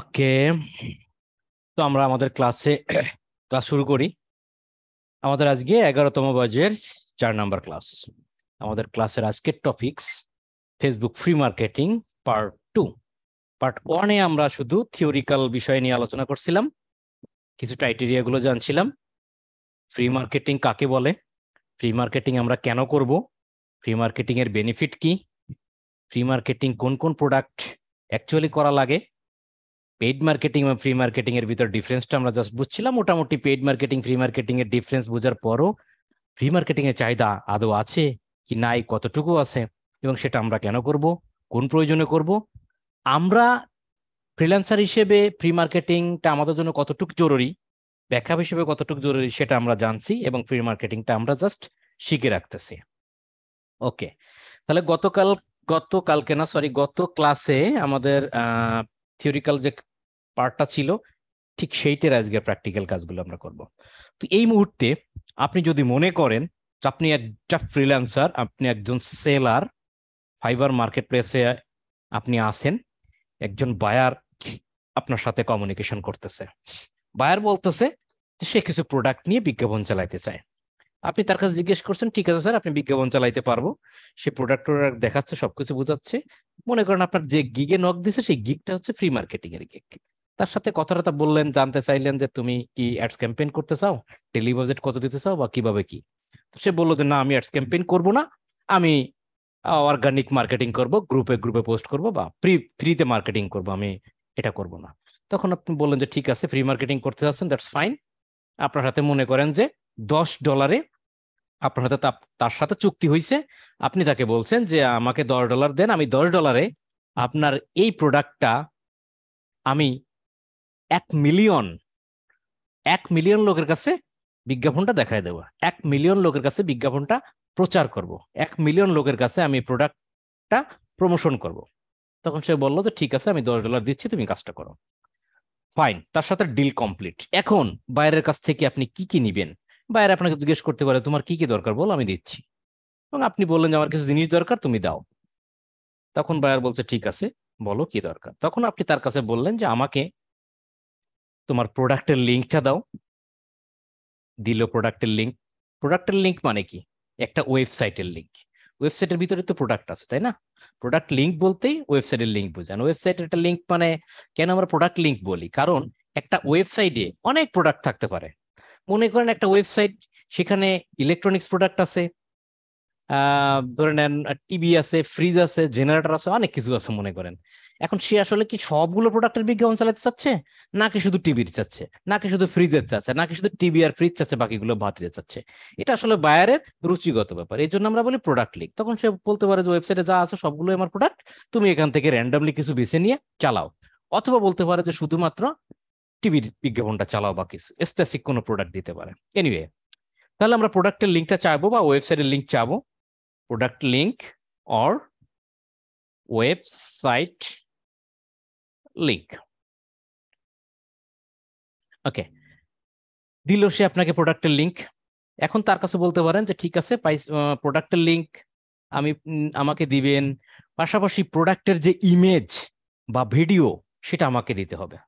ওকে, তো আমরা আমাদের ক্লাস শুরু করি। আমাদের আজকে 11তম ব্যাচের 4 নাম্বার ক্লাস। আমাদের ক্লাসের আজকের topics Facebook free marketing part 2। Part 1 এ আমরা শুধু থিওরিক্যাল বিষয় নিয়ে আলোচনা করছিলাম, কিছু ক্রাইটেরিয়া গুলো জানছিলাম, ফ্রি মার্কেটিং কাকে বলে, ফ্রি মার্কেটিং আমরা কেন করব, ফ্রি মার্কেটিং এর বেনিফিট কি, ফ্রি মার্কেটিং কোন কোন প্রোডাক্ট অ্যাকচুয়ালি করা লাগে, পেইড মার্কেটিং এবং ফ্রি মার্কেটিং এর ভিতর ডিফারেন্সটা আমরা জাস্ট বুঝছিলাম। মোটামুটি পেইড মার্কেটিং ফ্রি মার্কেটিং এর ডিফারেন্স বোঝার পরও ফ্রি মার্কেটিং এর চাহিদা আদৌ আছে কি নাই, কতটুকু আছে এবং সেটা আমরা কেন করব, কোন প্রয়োজনে করব, আমরা ফ্রিল্যান্সার হিসেবে ফ্রি মার্কেটিংটা আমাদের জন্য কতটুকু জরুরি, ব্যাকআপ হিসেবে কতটুকু জরুরি সেটা আমরা জানছি এবং ফ্রি মার্কেটিংটা আমরা জাস্ট শিখে রাখতেছি। ওকে, তাহলে গত ক্লাসে আমাদের থিওরিক্যাল যে পার্টটা ছিল ঠিক সেইটার আজকে প্র্যাকটিক্যাল কাজগুলো আমরা করব। তো এই মুহূর্তে আপনি যদি মনে করেন আপনি একটা ফ্রিল্যান্সার, আপনি একজন সেলার, ফাইবার মার্কেট প্লেসে আপনি আসেন, একজন বায়ার আপনার সাথে কমিউনিকেশন করতেছে, বায়ার বলতেছে যে সে কিছু প্রোডাক্ট নিয়ে বিজ্ঞাপন চালাইতে চায়। আপনি তার কাছে জিজ্ঞেস করছেন, ঠিক আছে স্যার আপনি বিজ্ঞাপন চালাইতে পারবো, সে প্রোডাক্ট দেখাচ্ছে, সবকিছু বোঝাচ্ছে। মনে করেন আপনার যে গিগে নক দিচ্ছে সেই গিগটা হচ্ছে ফ্রি মার্কেটিং এর গিগ। তার সাথে কথাটা বললেন, জানতে চাইলেন যে তুমি কি অ্যাডস ক্যাম্পেইন করতে চাও, ডেলি বাজেট কত দিতে চাও বা কিভাবে কি। সে বললো যে না আমি অ্যাডস ক্যাম্পেইন করবো না, আমি অর্গানিক মার্কেটিং করব, গ্রুপে গ্রুপে পোস্ট করব বা ফ্রিতে মার্কেটিং করব, আমি এটা করব না। তখন আপনি বললেন যে ঠিক আছে ফ্রি মার্কেটিং করতে চাচ্ছেন, দ্যাটস ফাইন। আপনার সাথে মনে করেন যে $10 আপনার হাতে তার সাথে চুক্তি হয়েছে, আপনি তাকে বলছেন যে আমাকে $10 দেন, আমি $10 আপনার এই প্রোডাক্টটা আমি 1 মিলিয়ন লোকের কাছে বিজ্ঞাপনটা দেখায় দেবো, 1 মিলিয়ন লোকের কাছে বিজ্ঞাপনটা প্রচার করব, 1 মিলিয়ন লোকের কাছে আমি প্রোডাক্টটা প্রমোশন করব। তখন সে বললো যে ঠিক আছে আমি $10 দিচ্ছি, তুমি কাজটা করো। ফাইন, তার সাথে ডিল কমপ্লিট। এখন বাইরের কাছ থেকে আপনি কি কি নিবেন? বাইরে আপনাকে জিজ্ঞেস করতে পারে তোমার কি কি দরকার বল, আমি দিচ্ছি। এবং আপনি বললেন যে আমার কিছু জিনিস দরকার, তুমি দাও। তখন বায়ার বলছে ঠিক আছে বলো কি দরকার। তখন আপনি তার কাছে বললেন যে আমাকে তোমার প্রোডাক্টের লিঙ্কটা দাও। দিল প্রোডাক্টের লিঙ্ক। প্রোডাক্টের লিঙ্ক মানে কি? একটা ওয়েবসাইটের লিঙ্ক। ওয়েবসাইটের ভিতরে তো প্রোডাক্ট আছে, তাই না? প্রোডাক্ট লিঙ্ক বলতেই ওয়েবসাইটের লিঙ্ক বোঝান। ওয়েবসাইটের একটা লিঙ্ক মানে, কেন আমরা প্রোডাক্ট লিঙ্ক বলি? কারণ একটা ওয়েবসাইটে অনেক প্রোডাক্ট থাকতে পারে। মনে করেন একটা ওয়েবসাইট, সেখানে ইলেকট্রনিক্স প্রোডাক্ট আছে, ধরে নেন টিভি আছে, ফ্রিজ আছে, জেনারেটর আছে, অনেক কিছু আছে মনে করেন। এখন সে আসলে কি সবগুলো প্রোডাক্টের বিজ্ঞাপন চালাতে চাচ্ছে, নাকি শুধু টিভির চাচ্ছে, নাকি শুধু ফ্রিজের চাচ্ছে, নাকি শুধু টিভি আর ফ্রিজ চাচ্ছে, বাকিগুলো বাদ দিয়ে চাচ্ছে? এটা আসলে বায়ারের রুচিগত ব্যাপার, এই জন্য আমরা বলি প্রোডাক্ট লিঙ্ক। তখন সে বলতে পারে যে ওয়েবসাইটে যা আছে সবগুলো আমার প্রোডাক্ট, তুমি এখান থেকে র্যান্ডামলি কিছু বেছে নিয়ে চালাও। অথবা বলতে পারে যে শুধুমাত্র টিভির বিজ্ঞাপনটা চালাও বা কিছু স্পেসিফিক কোনো প্রোডাক্ট দিতে পারে। এনিওয়ে, তাহলে আমরা প্রোডাক্টের লিঙ্কটা চাইবো বা ওয়েবসাইটের লিঙ্ক চাইবো। Product link or website link. Okay, দিল সে আপনাকে প্রোডাক্টের লিঙ্ক। এখন তার কাছে বলতে পারেন যে ঠিক আছে প্রোডাক্টের লিঙ্ক আমাকে দিবেন, পাশাপাশি প্রোডাক্টের যে ইমেজ বা ভিডিও সেটা আমাকে দিতে হবে।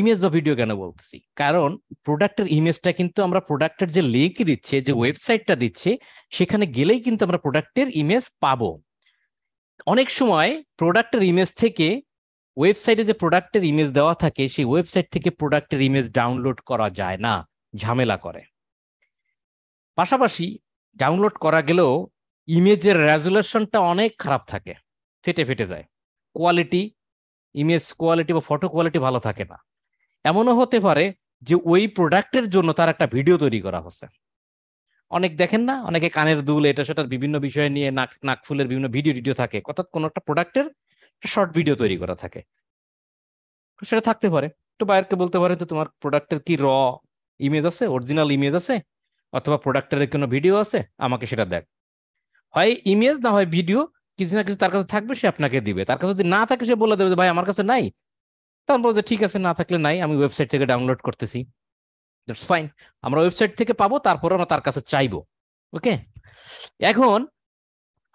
ইমেজ বা ভিডিও কেন বলতেছি? কারণ প্রোডাক্টের ইমেজটা কিন্তু আমরা প্রোডাক্টের যে লিঙ্ক দিচ্ছে, যে ওয়েবসাইটটা দিচ্ছে, সেখানে গেলেই কিন্তু আমরা প্রোডাক্টের ইমেজ পাবো। অনেক সময় প্রোডাক্টের ইমেজ থেকে ওয়েবসাইটে যে প্রোডাক্টের ইমেজ দেওয়া থাকে, সেই ওয়েবসাইট থেকে প্রোডাক্টের ইমেজ ডাউনলোড করা যায় না, ঝামেলা করে। পাশাপাশি ডাউনলোড করা গেলেও ইমেজের রেজুলেশনটা অনেক খারাপ থাকে, ফেটে ফেটে যায়, কোয়ালিটি, ইমেজ কোয়ালিটি বা ফটো কোয়ালিটি ভালো থাকে না। এমনও হতে পারে যে ওই প্রোডাক্টের জন্য তার একটা ভিডিও তৈরি করা হচ্ছে। অনেক দেখেন না, অনেকে কানের দুল, এটা সেটার বিভিন্ন বিষয় নিয়ে, নাকফুলের বিভিন্ন ভিডিও থাকে, অর্থাৎ কোনো একটা প্রোডাক্টের শর্ট ভিডিও তৈরি করা থাকে, সেটা থাকতে পারে। তো বায়ারকে বলতে পারে তো তোমার প্রোডাক্টের কি র ইমেজ আছে, অরিজিনাল ইমেজ আছে, অথবা প্রোডাক্টের কোনো ভিডিও আছে, আমাকে সেটা দেখ। হয় ইমেজ না হয় ভিডিও, কিছু না কিছু তার কাছে থাকবে, সে আপনাকে দিবে। তার কাছে যদি না থাকে সে বলে দেবে যে ভাই আমার কাছে নাই। তখন বলছে ঠিক আছে না থাকলে নাই, আমি ওয়েবসাইট থেকে ডাউনলোড করতেছি। দ্যাটস ফাইন, আমরা ওয়েবসাইট থেকে পাবো, তারপরে আমরা তার কাছে চাইবো। ওকে, এখন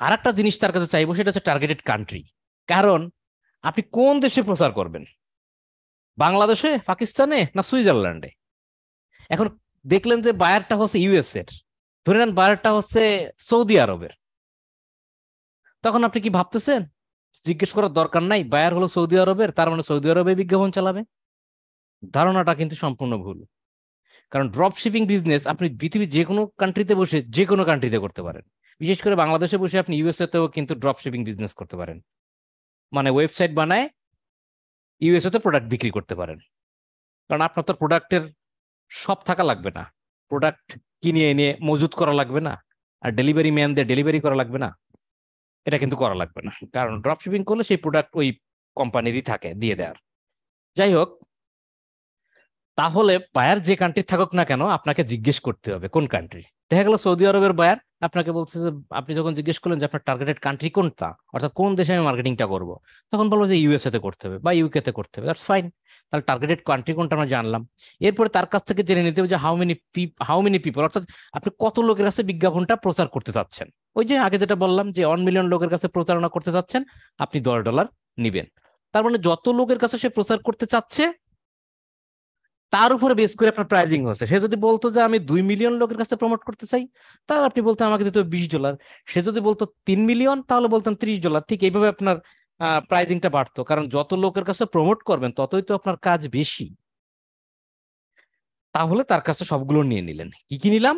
আর একটা জিনিস তার কাছে চাইবো, সেটা হচ্ছে টার্গেটেড কান্ট্রি। কারণ আপনি কোন দেশে প্রচার করবেন, বাংলাদেশে, পাকিস্তানে না সুইজারল্যান্ডে? এখন দেখলেন যে বায়ারটা হচ্ছে ইউএস এর, ধরে নেন বায়ারটা হচ্ছে সৌদি আরবের, তখন আপনি কি ভাবতেছেন? জিজ্ঞেস করার দরকার নাই, বায়ার হলো সৌদি আরবের, তার মানে সৌদি আরবে বিজ্ঞাপন চালাবে। ধারণাটা কিন্তু সম্পূর্ণ ভুল। কারণ ড্রপশিপিং বিজনেস আপনি পৃথিবীর যে কোনো কান্ট্রিতে বসে যে কোনো কান্ট্রিতে করতে পারেন। বিশেষ করে বাংলাদেশে বসে আপনি ইউএসএতেও কিন্তু ড্রপশিপিং বিজনেস করতে পারেন, মানে ওয়েবসাইট বানায় ইউএসএতে প্রোডাক্ট বিক্রি করতে পারেন। কারণ আপনার তো প্রোডাক্টের সব থাকা লাগবে না, প্রোডাক্ট কিনে এনে মজুত করা লাগবে না, আর ডেলিভারি ম্যানদের ডেলিভারি করা লাগবে না, এটা কিন্তু করা লাগবে না। কারণ ড্রপশিপিং করলে সেই প্রোডাক্ট ওই কোম্পানিরই থাকে দিয়ে দেওয়ার। যাই হোক, তাহলে বায়ার যে কান্ট্রি থাকুক না কেন আপনাকে জিজ্ঞেস করতে হবে কোন কান্ট্রি। দেখা গেল সৌদি আরবের বায়ার আপনাকে বলছে যে, আপনি যখন জিজ্ঞেস করলেন যে আপনার টার্গেটেড কান্ট্রি কোনটা, অর্থাৎ কোন দেশে আমি মার্কেটিংটা করবো, তখন বলবো যে ইউএসএ তে করতে হবে বা ইউকে তে করতে হবে। That's fine. তাহলে টার্গেটেড কান্ট্রি কোনটা আমরা জানলাম। এরপরে তার কাছ থেকে জেনে নিতে হবে যে হাউ মেনি পিপল, অর্থাৎ আপনি কত লোকের কাছে বিজ্ঞাপনটা প্রচার করতে চাচ্ছেন। ওই যে আগে যেটা বললাম যে 1 মিলিয়ন লোকের কাছে প্রচারণা করতে চাচ্ছেন, আপনি $10 নিবেন। তার মানে যত লোকের কাছে সে প্রচার করতে চাচ্ছে তার উপরে বেস করে আপনার প্রাইজিং হচ্ছে। সে যদি বলতো যে আমি 2 মিলিয়ন লোকের কাছে প্রমোট করতে চাই, তাহলে আপনি বলতেন আমাকে দিতে হবে $20। সে যদি বলতো 3 মিলিয়ন, তাহলে বলতেন $30। ঠিক এইভাবে আপনার প্রাইজিংটা বাড়তো, কারণ যত লোকের কাছে প্রমোট করবেন ততই তো আপনার কাজ বেশি। তাহলে তার কাছে সবগুলো নিয়ে নিলেন। কি নিলাম?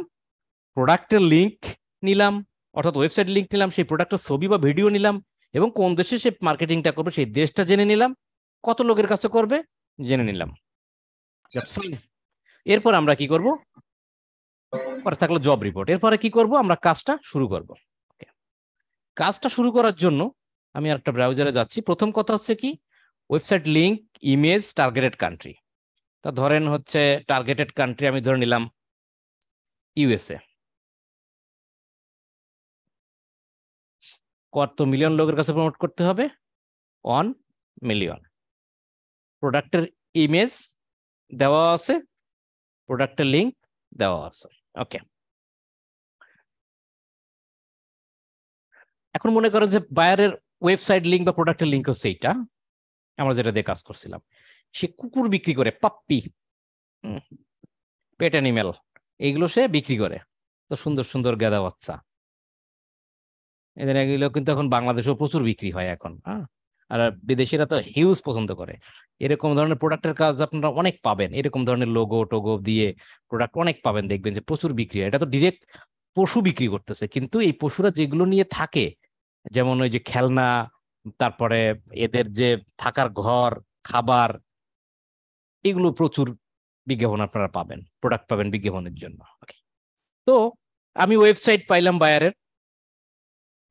প্রোডাক্টের লিঙ্ক নিলাম, অর্থাৎ ওয়েবসাইট লিঙ্ক নিলাম, সেই প্রোডাক্টের ছবি বা ভিডিও নিলাম, এবং কোন দেশে সে মার্কেটিংটা করবে সেই দেশটা জেনে নিলাম, কত লোকের কাছে করবে জেনে নিলাম। এরপর আমরা কি করব? পরে থাকলো জব রিপোর্ট। এরপরে কি করব? আমরা কাজটা শুরু করব। কাজটা শুরু করার জন্য আমি একটা ব্রাউজারে যাচ্ছি। প্রথম কথা হচ্ছে কি, website link, image, targeted country. তা ধরেন হচ্ছে টার্গেটেড কান্ট্রি আমি ধরে নিলাম ইউএসএ। কত মিলিয়ন লোকের কাছে প্রমোট করতে হবে? 1 মিলিয়ন। প্রোডাক্টের ইমেজ দেওয়া আছে, প্রোডাক্টের লিঙ্ক দেওয়া আছে। ওকে, এখন মনে করেন যে বায়ারের ওয়েবসাইট লিঙ্ক বা প্রোডাক্টের লিঙ্ক হচ্ছে এইটা, আমরা যেটা দিয়ে কাজ করছিলাম। সে কুকুর বিক্রি করে, পাপ্পি, পেট অ্যানিমেল, এইগুলো সে বিক্রি করে। তো সুন্দর সুন্দর গাদা বাচ্চা, এদের এগুলো কিন্তু এখন বাংলাদেশেও প্রচুর বিক্রি হয় এখন। হ্যাঁ, আর বিদেশিরা তো হিউজ পছন্দ করে। এরকম ধরনের প্রোডাক্টের কাজ আপনারা অনেক পাবেন, এরকম ধরনের লোগো টোগো দিয়ে প্রোডাক্ট অনেক পাবেন, দেখবেন যে প্রচুর বিক্রি হয়। এটা তো ডিরেক্ট পশু বিক্রি করতেছে, কিন্তু এই পশুরা যেগুলো নিয়ে থাকে, যেমন ওই যে খেলনা, তারপরে এদের যে থাকার ঘর, খাবার, এগুলো প্রচুর বিজ্ঞাপন আপনারা পাবেন, প্রোডাক্ট পাবেন বিজ্ঞাপনের জন্য। তো আমি ওয়েবসাইট পাইলাম বায়ারের,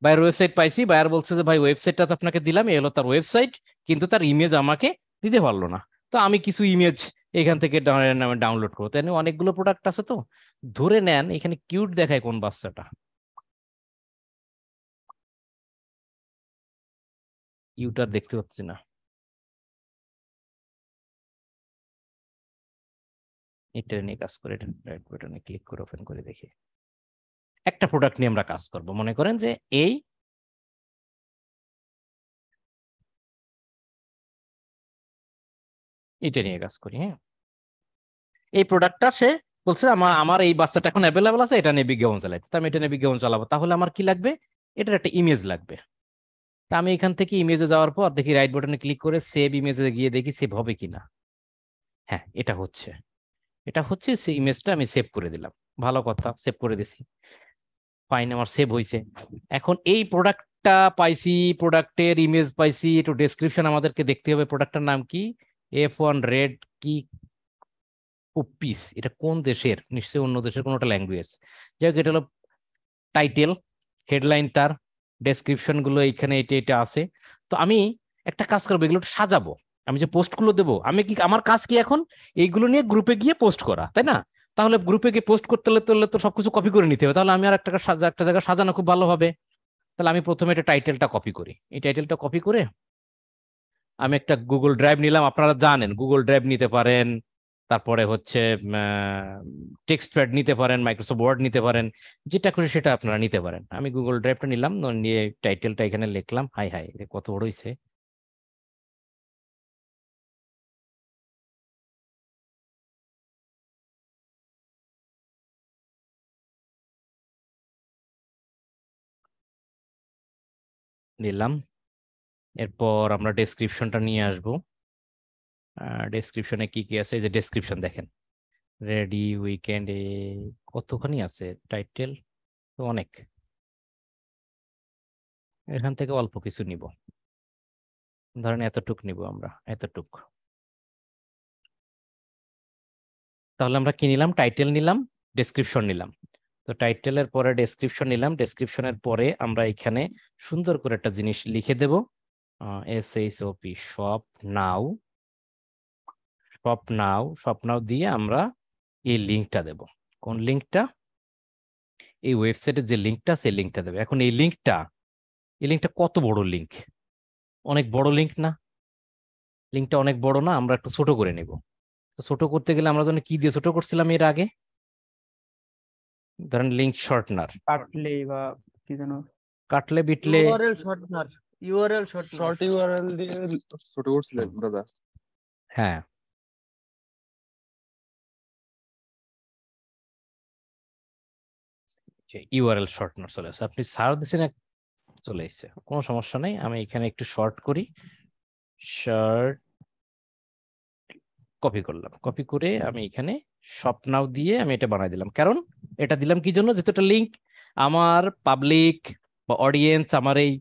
বায়ার ওয়েবসাইট পাইছি। বায়ার বলছে যে ভাই ওয়েবসাইটটা তো আপনাকে দিলাম, এ হলো তার ওয়েবসাইট, কিন্তু তার ইমেজ আমাকে দিতে পারলো না। তো আমি কিছু ইমেজ এখান থেকে ডাউনলোড করবো। তাই অনেকগুলো প্রোডাক্ট আছে, তো ধরে নেন এখানে কিউট দেখায় কোন বাচ্চাটা, কিউট আর দেখতে পাচ্ছি না, এটা নিয়ে কাজ করে, এটা নিয়ে ক্লিক করে ওপেন করে দেখি। একটা প্রোডাক্ট নিয়ে আমরা কাজ করব। মনে করেন যে এই এটা নিয়ে কাজ করি। হ্যাঁ, এই প্রোডাক্টটা সে বলছে আমার এই বাচ্চাটা এখন অ্যাভেলেবেল আছে, এটা নিয়ে বিজ্ঞাপন চালাইতে। আমি এটা নিয়ে বিজ্ঞাপন চালাবো, তাহলে আমার কি লাগবে? এটার একটা ইমেজ লাগবে। তা আমি এখান থেকে ইমেজে যাওয়ার পর দেখি রাইট বাটনে ক্লিক করে সেভ ইমেজে গিয়ে দেখি সেভ হবে কিনা। হ্যাঁ, এটা হচ্ছে সেই ইমেজটা আমি সেভ করে দিলাম। ভালো কথা, সেভ করে দিছি, ফাইন, আমার সেভ হয়েছে। এখন এই প্রোডাক্টটা পাইছি, প্রোডাক্টের ইমেজ পাইছি, একটু ডেসক্রিপশন আমাদেরকে দেখতে হবে। প্রোডাক্টটার নাম কি? F1 রেড কি পিস। এটা কোন দেশের? নিশ্চয়ই অন্য দেশের কোনো একটা ল্যাঙ্গুয়েজ। যাই হোক, এটা হলো টাইটেল, হেডলাইন, তার ডেসক্রিপশনগুলো এইখানে এটা এটা আছে। তো আমি একটা কাজ করবো, এগুলো সাজাবো। আমি যে পোস্টগুলো দেবো, আমি কি আমার কাজ কি এখন এইগুলো নিয়ে গ্রুপে গিয়ে পোস্ট করা, তাই না? তাহলে গ্রুপে গিয়ে পোস্ট করতে হলে তো সবকিছু কপি করে নিতে হবে। তাহলে আমি আর একটা জায়গা সাজানো খুব ভালো হবে। তাহলে আমি প্রথমে এটা টাইটেলটা কপি করি। এই টাইটেলটা কপি করে আমি একটা গুগল ড্রাইভ নিলাম। আপনারা জানেন গুগল ড্রাইভ নিতে পারেন, তারপরে হচ্ছে টেক্সট প্যাড নিতে পারেন, মাইক্রোসফট ওয়ার্ড নিতে পারেন, যেটা খুশি সেটা আপনারা নিতে পারেন। আমি গুগল ড্রাইভটা নিলাম, নিয়ে টাইটেলটা এখানে লিখলাম। হাই হাই, কত বড় হয়েছে! নিলাম। এরপর আমরা ডেসক্রিপশনটা নিয়ে আসবো। ডেসক্রিপশনে কি কি আছে, এই যে ডেসক্রিপশন দেখেন, রেডি উইকেন্ডে কতখানি আছে, টাইটেল তো অনেক, এখান থেকে অল্প কিছু নিব, ধরেন এতটুক নিব আমরা, এতটুক। তাহলে আমরা কি নিলাম, টাইটেল নিলাম, ডেসক্রিপশন নিলাম। তো টাইটেলের পরে ডেসক্রিপশন নিলাম, ডেসক্রিপশনের পরে আমরা এখানে সুন্দর করে একটা জিনিস লিখে দেব, SHOP shop now, shop now, shop now দিয়ে আমরা এই লিঙ্কটা দেব। কোন লিঙ্কটা, এই ওয়েবসাইটের যে লিঙ্কটা, সেই লিঙ্কটা দেব। এখন এই লিঙ্কটা, এই লিঙ্কটা কত বড় লিঙ্ক, অনেক বড় লিঙ্ক না, লিঙ্কটা অনেক বড় না, আমরা একটু ছোট করে নেব। ছোট করতে গেলে আমরা কি দিয়ে ছোট করছিলাম এর আগে, ধরেন লিঙ্ক শর্টনার, কাটলে বা কি জানো, Cuttly Bitly, URL shortener, URL short URL দিয়ে ছোট করছিলাম দাদা। হ্যাঁ ইউআরএল শর্টনার চলে আসে, আপনি সার্চ দিচ্ছেন চলে এসছে, কোনো সমস্যা নেই। আমি এখানে একটু শর্ট করি, শর্ট কপি করলাম, কপি করে আমি এখানে শপ নাও দিয়ে আমি এটা বানাই দিলাম। কারণ এটা দিলাম কি জন্য, যেহেতু এটা লিঙ্ক, আমার পাবলিক বা অডিয়েন্স আমার এই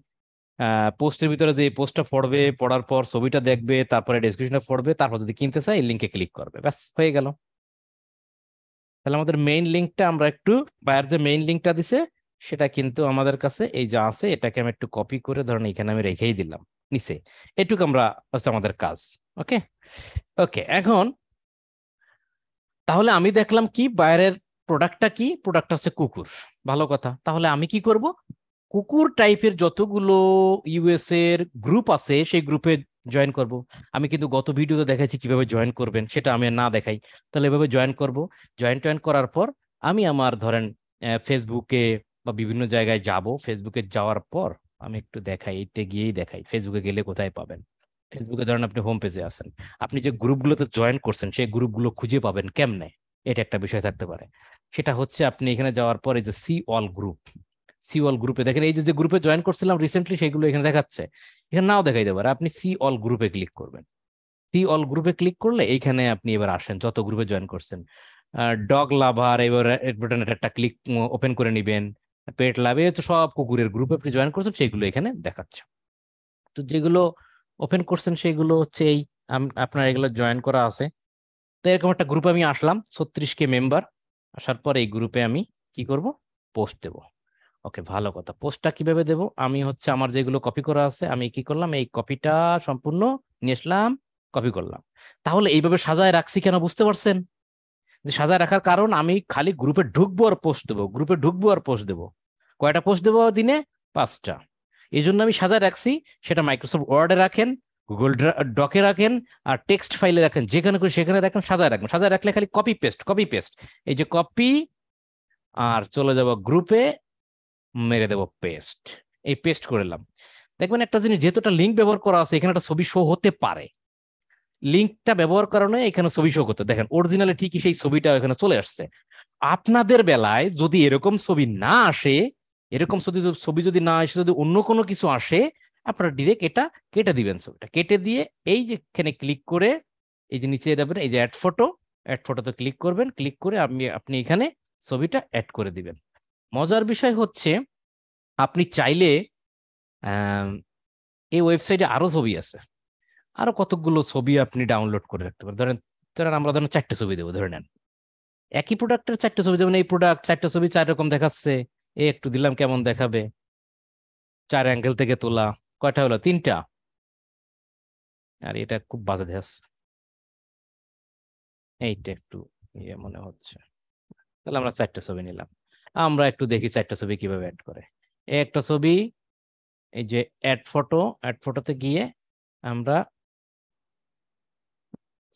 পোস্টের ভিতরে যে পোস্টটা পড়বে, পড়ার পর ছবিটা দেখবে, তারপরে ডেসক্রিপশনটা পড়বে, তারপর যদি কিনতে চায় এই লিঙ্কে ক্লিক করবে, ব্যাস হয়ে গেল। তাহলে আমাদের মেইন লিঙ্কটা আমরা একটু, বায়ার যে মেইন লিঙ্কটা দিছে সেটা কিন্তু আমাদের কাছে এই যা আছে, এটাকে আমি একটু কপি করে ধরেন এখানে আমি রেখেই দিলাম নিচে, এটুকু আমরা আমাদের কাজ। ওকে ওকে, এখন তাহলে আমি দেখলাম কি বাইরের প্রোডাক্টটা, কি প্রোডাক্টটা হচ্ছে কুকুর, ভালো কথা। তাহলে আমি কি করব, কুকুর টাইপের যতগুলো ইউএস এর গ্রুপ আছে সেই গ্রুপে জয়েন করব। আমি কিন্তু গত ভিডিওতে দেখাচ্ছি কিভাবে জয়েন করবেন, সেটা আমি না দেখাই, তাহলে এভাবে জয়েন করব। জয়েন করার পর আমি আমার ধরেন ফেসবুকে বা বিভিন্ন জায়গায় যাব, ফেসবুকে যাওয়ার পর আমি একটু দেখাই, এতে গিয়েই দেখাই ফেসবুকে গেলে কোথায় পাবেন। ফেসবুকে ধরেন আপনি হোম পেজে আসেন, আপনি যে গ্রুপগুলোতে জয়েন করছেন সেই গ্রুপগুলো খুঁজে পাবেন কেমনে, এটা একটা বিষয় থাকতে পারে। সেটা হচ্ছে আপনি এখানে যাওয়ার পর এই যে see all group, see all গ্রুপে দেখেন এই যে গ্রুপে জয়েন করছিলাম রিসেন্টলি সেগুলো এখানে দেখাচ্ছে, এখানে নাও দেখাইতে পারে। আপনি সি অল গ্রুপে ক্লিক করবেন, সি অল গ্রুপে ক্লিক করলে এইখানে আপনি এবার আসেন যত গ্রুপে জয়েন করছেন। ডগ লাভার এবার একটা ক্লিক ওপেন করে নেবেন, পেট লাভে তো সব কুকুরের গ্রুপে আপনি জয়েন করছেন সেইগুলো এখানে দেখাচ্ছে। তো যেগুলো ওপেন করছেন সেগুলো হচ্ছে এই আপনার এগুলো জয়েন করা আছে। তো এরকম একটা গ্রুপে আমি আসলাম, 36K মেম্বার। আসার পর এই গ্রুপে আমি কি করব, পোস্ট দেব। ওকে ভালো কথা, পোস্টটা কিভাবে দেব, আমি হচ্ছে আমার যেগুলো কপি করা আছে আমি কি করলাম, এই কপিটা সম্পূর্ণ নিয়ে আসলাম, কপি করলাম। তাহলে এইভাবে সাজায় রাখছি কেন, বুঝতে পারছেন যে সাজায় রাখার কারণ, আমি খালি গ্রুপে ঢুকবো আর পোস্ট দেবো, গ্রুপে ঢুকবো আর পোস্ট দেবো। কয়টা পোস্ট দেবো, দিনে 5টা। এই জন্য আমি সাজায় রাখছি, সেটা মাইক্রোসফট ওয়ার্ডে রাখেন, গুগল ডকে রাখেন, আর টেক্সট ফাইলে রাখেন, যেখানে করে সেখানে রাখেন, সাজায় রাখবেন। সাজায় রাখলে খালি কপি পেস্ট, কপি পেস্ট, এই যে কপি আর চলে যাব গ্রুপে, মেরে দেব পেস্ট, এই পেস্ট করলাম। দেখবেন একটা জিনিস, যেহেতু একটা লিঙ্ক ব্যবহার করা আছে এখানে একটা ছবি শো হতে পারে, লিঙ্কটা ব্যবহার কারণে এখানে ছবি শো করতে, দেখেন অরিজিনালে ঠিকই সেই ছবিটা এখানে চলে আসছে। আপনাদের বেলায় যদি এরকম ছবি না আসে, এরকম ছবি যদি না আসে, যদি অন্য কোনো কিছু আসে, আপনারা ডিরেক্ট এটা কেটে দিবেন, ছবিটা কেটে দিয়ে এই যে এখানে ক্লিক করে এই যে নিচে যাবেন, এই যে অ্যাড ফটো, অ্যাড ফটোতে ক্লিক করবেন, ক্লিক করে আপনি এখানে ছবিটা অ্যাড করে দিবেন। মজার বিষয় হচ্ছে আপনি চাইলে এই ওয়েবসাইটে আরও ছবি আছে, আরো কতগুলো ছবি আপনি ডাউনলোড করে রাখতে পারেন। ধরেন আমরা ধরেন 4টে ছবি দেবো, ধরে নেন একই প্রোডাক্টের 4টে ছবি, যেমন এই প্রোডাক্ট 4টে ছবি 4 রকম দেখাচ্ছে, এ একটু দিলাম কেমন দেখাবে, 4 অ্যাঙ্গেল থেকে তোলা, কয়টা হলো 3টা, আর এটা খুব বাজে দেখাচ্ছে, এইটা একটু ইয়ে মনে হচ্ছে। তাহলে আমরা 4টে ছবি নিলাম, আমরা একটু দেখি 4টে ছবি কিভাবে অ্যাড করে। এ একটা ছবি, এই যে অ্যাড ফটো, অ্যাড ফটোতে গিয়ে আমরা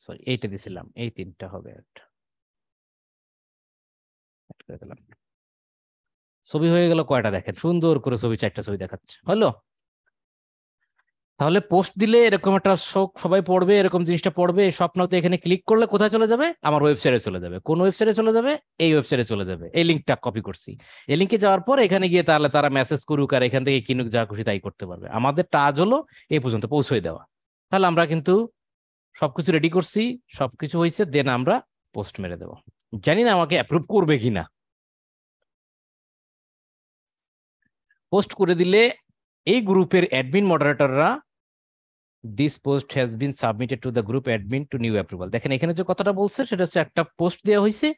সরি এইটা দিছিলাম, এই 3টা হবে, ছবি হয়ে গেল কয়টা, দেখেন সুন্দর করে ছবি, 4টে ছবি দেখাচ্ছে, হলো। তাহলে পোস্ট দিলে এরকম একটা শোক সবাই পড়বে, এরকম জিনিসটা পড়বে, স্বপ্নতে এখানে ক্লিক করলে কোথায় চলে যাবে? আমার ওয়েবসাইটে চলে যাবে। কোন ওয়েবসাইটে চলে যাবে? এই ওয়েবসাইটে চলে যাবে। এই লিঙ্কটা কপি করছি, এই লিঙ্কে যাওয়ার পর এখানে গিয়ে তাহলে তারা মেসেজ করুক আর এখান থেকে কিনুক, যা খুশি তাই করতে পারবে। আমাদের কাজ হলো এই পর্যন্ত পৌঁছায় দেওয়া। তাহলে আমরা কিন্তু সবকিছু রেডি করছি, সবকিছু হয়েছে, দেন আমরা পোস্ট মেরে দেবো। জানি না আমাকে অ্যাপ্রুভ করবে কিনা। পোস্ট করে দিলে এই গ্রুপের অ্যাডমিন মডারেটররা this post has been submitted to the group admin to new approval. দেখেন এখানে যে কথাটা বলছে সেটা হচ্ছে একটা পোস্ট দেওয়া হয়েছে,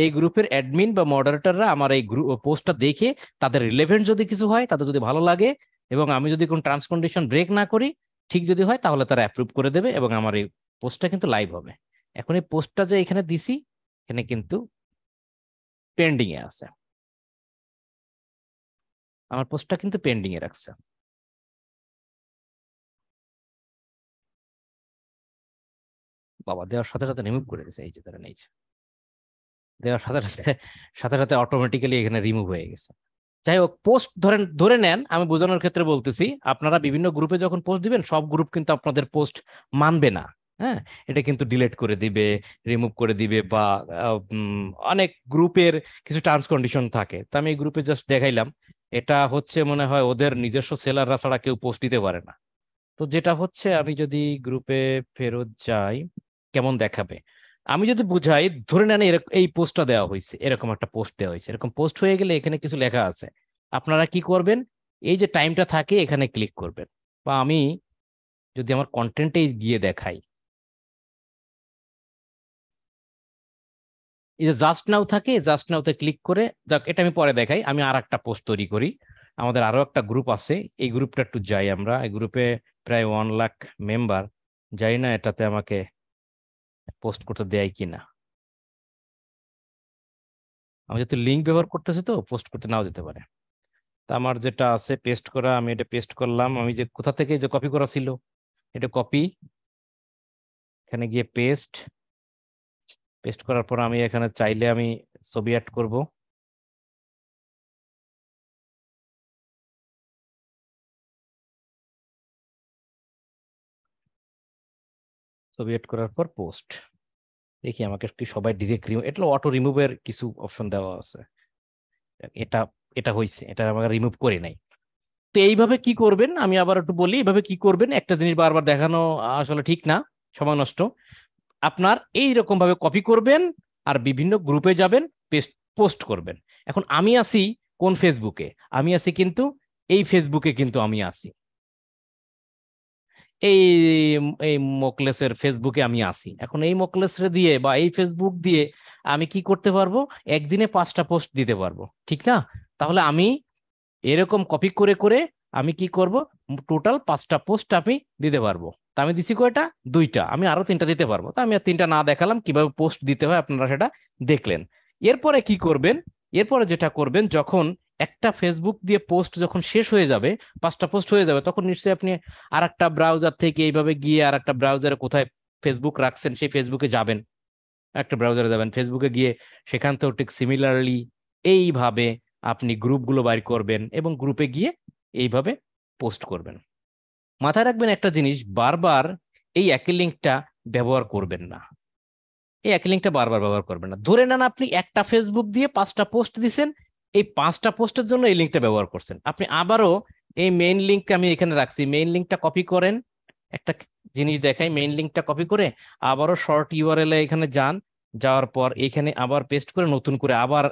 এই গ্রুপের অ্যাডমিন বা মডারেটররা আমার এই গ্রুপ পোস্টটা দেখে তাদের রিলেভেন্ট যদি কিছু হয়, তাদের যদি ভালো লাগে এবং আমি যদি কোনো টার্মস কন্ডিশন ব্রেক না করি, ঠিক যদি হয়, তাহলে তারা অ্যাপ্রুভ করে দেবে এবং আমার এই পোস্টটা কিন্তু লাইভ হবে। এখন এই পোস্টটা যে এখানে দিছি এখানে কিন্তু পেন্ডিং এ আছে, আমার পোস্টটা কিন্তু পেন্ডিং এ রাখছে। বাবা, দেওয়ার সাথে সাথে রিমুভ করে দিয়েছে। এই যে তারা নিয়েছে, দেওয়ার সাথে সাথে সাথে অটোমেটিক্যালি এখানে রিমুভ হয়ে গেছে। যাই হোক, পোস্ট ধরেন ধরে নেন, আমি বোঝানোর ক্ষেত্রে বলতেছি, আপনারা বিভিন্ন গ্রুপে যখন পোস্ট দিবেন সব গ্রুপ কিন্তু আপনাদের পোস্ট মানবে না। হ্যাঁ, এটা কিন্তু ডিলিট করে দিবে, রিমুভ করে দিবে, বা অনেক গ্রুপের কিছু টার্মস কন্ডিশন থাকে। তো আমি এই গ্রুপে জাস্ট দেখাইলাম, এটা হচ্ছে মনে হয় ওদের নিজস্ব সেলাররা ছাড়া কেউ পোস্ট দিতে পারে না। তো যেটা হচ্ছে, আমি যদি গ্রুপে ফেরত যাই কেমন দেখাবে, আমি যদি বুঝাই, ধরে নেন এই পোস্টটা দেওয়া হয়েছে, এরকম একটা পোস্ট দেওয়া হয়েছে। এরকম পোস্ট হয়ে গেলে এখানে কিছু লেখা আছে, আপনারা কি করবেন, এই যে টাইমটা থাকে এখানে ক্লিক করবেন। বা আমি যদি আমার কন্টেন্টে গিয়ে দেখাই, এই যে জাস্ট নাও থাকে, জাস্ট নাওতে ক্লিক করে, যাক এটা আমি পরে দেখাই, আমি আর একটা পোস্ট তৈরি করি। আমাদের আরো একটা গ্রুপ আছে, এই গ্রুপটা একটু যাই আমরা। এই গ্রুপে প্রায় 1 লাখ মেম্বার, যাই না এটাতে আমাকে পোস্ট করতে দেয় কিনা। আমি যেহেতু লিঙ্ক ব্যবহার করতেছি তো পোস্ট করতে নাও দিতে পারে। তা আমার যেটা আছে পেস্ট করা, আমি এটা পেস্ট করলাম। আমি যে কোথা থেকে যে কপি করা ছিল, এটা কপি, এখানে গিয়ে পেস্ট। পেস্ট করার পর আমি এখানে চাইলে আমি ছবি অ্যাড করব। ছবি অ্যাড করার পর পোস্ট দেখি আমাকে কি সবাই ডিরেক্ট রিমুভ, এটা অটো রিমুভের কিছু অপশন দেওয়া আছে। এটা এটা হইছে, এটা আমাকে রিমুভ করে নাই। তো এইভাবে কি করবেন, আমি আবার একটু বলি এইভাবে কি করবেন। একটা জিনিস বারবার দেখানো আসলে ঠিক না, সময় নষ্ট। আপনার এইরকম ভাবে কপি করবেন আর বিভিন্ন গ্রুপে যাবেন, পোস্ট করবেন। এখন আমি আসি কোন ফেসবুকে, আমি আসি কিন্তু এই ফেসবুকে, কিন্তু আমি আসি এই মোকলেসের ফেসবুকে আমি আসি। এখন এই মোকলেসরে দিয়ে বা এই ফেসবুক দিয়ে আমি কি করতে পারবো, একদিনে 5টা পোস্ট দিতে পারবো, ঠিক না? তাহলে আমি এরকম কপি করে করে আমি কি করব, টোটাল 5টা পোস্ট আমি দিতে পারবো। তা আমি দিছি কয়টা? 2টা। আমি আরো 3টা দিতে পারবো। তা আমি আর 3টা না দেখালাম, কিভাবে পোস্ট দিতে হয় আপনারা সেটা দেখলেন। এরপরে কি করবেন, এরপরে যেটা করবেন, যখন একটা ফেসবুক দিয়ে পোস্ট যখন শেষ হয়ে যাবে, 5টা পোস্ট হয়ে যাবে, তখন নিশ্চয়ই আপনি আর একটা ব্রাউজার থেকে এইভাবে গিয়ে আর একটা ব্রাউজারে কোথায় ফেসবুক রাখছেন সেই ফেসবুকে যাবেন, একটা ব্রাউজারে যাবেন, ফেসবুকে গিয়ে সেখান থেকেও ঠিক সিমিলারলি এইভাবে আপনি গ্রুপগুলো বাইর করবেন এবং গ্রুপে গিয়ে এইভাবে পোস্ট করবেন। মাথায় রাখবেন একটা জিনিস, বারবার এই একই লিঙ্কটা ব্যবহার করবেন না, এই একই লিঙ্কটা বারবার ব্যবহার করবেন না। ধরে নেন আপনি একটা ফেসবুক দিয়ে 5টা পোস্ট দিচ্ছেন, এই 5টা পোস্টের জন্য এই লিঙ্কটা ব্যবহার করছেন। আপনি আবারও এই মেইন লিঙ্কটা আমি এখানে রাখছি, মেইন লিঙ্কটা কপি করেন, একটা জিনিস দেখাই, মেইন লিঙ্কটা কপি করে আবারও শর্ট ইউআরএল এ এখানে যান, যাওয়ার পর এখানে আবার পেস্ট করে নতুন করে আবার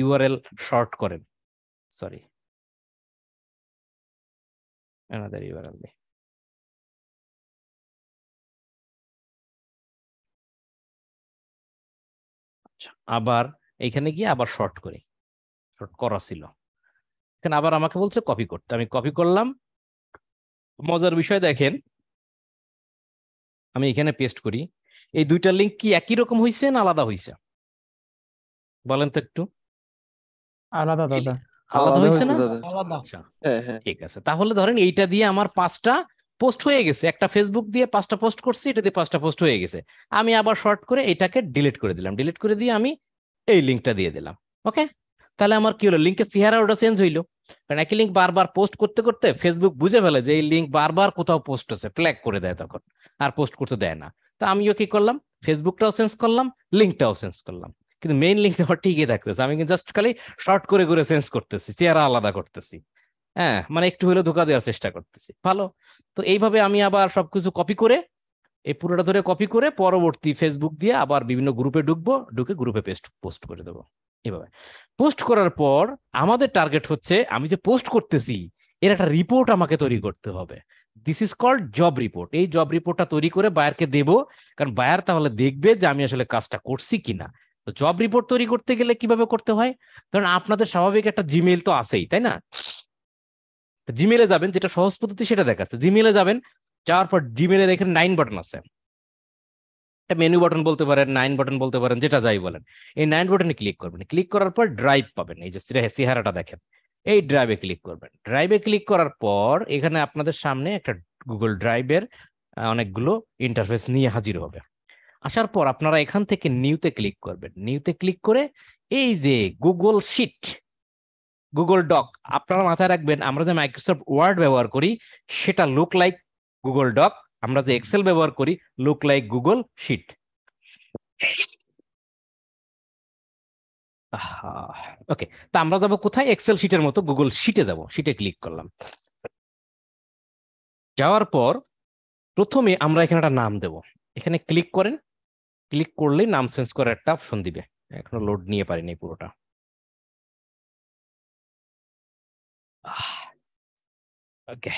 ইউআরএল শর্ট করেন, সরি another URL দিয়ে, আচ্ছা আবার এখানে গিয়ে আবার শর্ট করি, শর্ট করা ছিল এখানে, আবার আমাকে বলছে কপি করতে, আমি কপি করলাম। মজার বিষয় দেখেন, আমি এখানে পেস্ট করি, এই 2টা লিঙ্ক কি একই রকম হইছে না আলাদা হইছে, বলেন তো একটু? আলাদা দাদা, আলাদা হয়েছে না? আলাদা, আচ্ছা ঠিক আছে। তাহলে ধরেন এইটা দিয়ে আমার 5টা পোস্ট হয়ে গেছে, একটা ফেসবুক দিয়ে 5টা পোস্ট করছি, এটা দিয়ে 5টা পোস্ট হয়ে গেছে। আমি আবার শর্ট করে এটাকে ডিলিট করে দিলাম, ডিলিট করে দিয়ে আমি এই লিঙ্কটা দিয়ে দিলাম। ওকে, তাহলে আমার কি হলো, লিঙ্কের চেহারা ওটা চেঞ্জ হইলো। কারণ একই লিঙ্ক বারবার পোস্ট করতে করতে ফেসবুক বুঝে ফেলে যে এই লিঙ্ক বারবার কোথাও পোস্ট হচ্ছে, ফ্ল্যাগ করে দেয়, তখন আর পোস্ট করতে দেয় না। তো আমিও কি করলাম, ফেসবুকটাও চেঞ্জ করলাম, লিঙ্কটাও চেঞ্জ করলাম, কিন্তু মেইন লিঙ্ক আমার ঠিকই থাকতেছে। আমি কিন্তু জাস্ট খালি শর্ট করে করে চেঞ্জ করতেছি, চেহারা আলাদা করতেছি, হ্যাঁ মানে একটু হলেও ধোকা দেওয়ার চেষ্টা করতেছি। ভালো, তো এইভাবে আমি আবার সবকিছু কপি করে এই পুরোটা ধরে কপি করে পরবর্তী ফেসবুক দিয়ে আবার বিভিন্ন গ্রুপে ঢুকবো, ঢুকে গ্রুপে পোস্ট করে দেবো। এভাবে পোস্ট করার পর আমাদের টার্গেট হচ্ছে আমি যে পোস্ট করতেছি এর একটা রিপোর্ট আমাকে তৈরি করতে হবে। This is called job report. এই জব রিপোর্টটা তৈরি করে বায়ারকে দেবো, কারণ বায়ার তাহলে দেখবে যে আমি আসলে কাজটা করছি কিনা। তো জব রিপোর্ট তৈরি করতে গেলে কিভাবে করতে হয়, কারণ আপনাদের স্বাভাবিক একটা জিমেইল তো আছেই, তাই না? জিমেলে যাবেন, যেটা সহজ পদ্ধতি সেটা দেখাচ্ছে। জিমেলে যাবেন, যাওয়ার পর জিমেলের এখানে 9 বাটন আছে, একটা মেনু বাটন বলতে পারেন, 9 বাটন বলতে পারেন, যেটা যাই বলেন। এই 9 বাটনে ক্লিক করবেন, ক্লিক করার পর ড্রাইভ পাবেন, এই যে চেহারাটা দেখেন, এই ড্রাইভে ক্লিক করবেন। ড্রাইভে ক্লিক করার পর এখানে আপনাদের সামনে একটা গুগল ড্রাইভের অনেকগুলো ইন্টারফেস নিয়ে হাজির হবে। আসার পর আপনারা এখান থেকে নিউতে ক্লিক করবেন, নিউতে ক্লিক করে এই যে গুগল শিট, গুগল ডক, আপনারা মাথায় রাখবেন আমরা যে মাইক্রোসফট ওয়ার্ড ব্যবহার করি সেটা লুক লাইক গুগল ডক, আমরা যে এক্সেল ব্যবহার করি look like Google sheet. Okay, তা আমরা যাবো কোথায়, এক্সেল শিটের মতো গুগল শিটে যাব। শিটে ক্লিক করলাম, যাওয়ার পর প্রথমে আমরা এখানে একটা নাম দেব। এখানে ক্লিক করেন, ক্লিক করলে নাম চেঞ্জ করার একটা অপশন দিবে। এখনো লোড নিয়ে পারিনি পুরোটা। ওকে,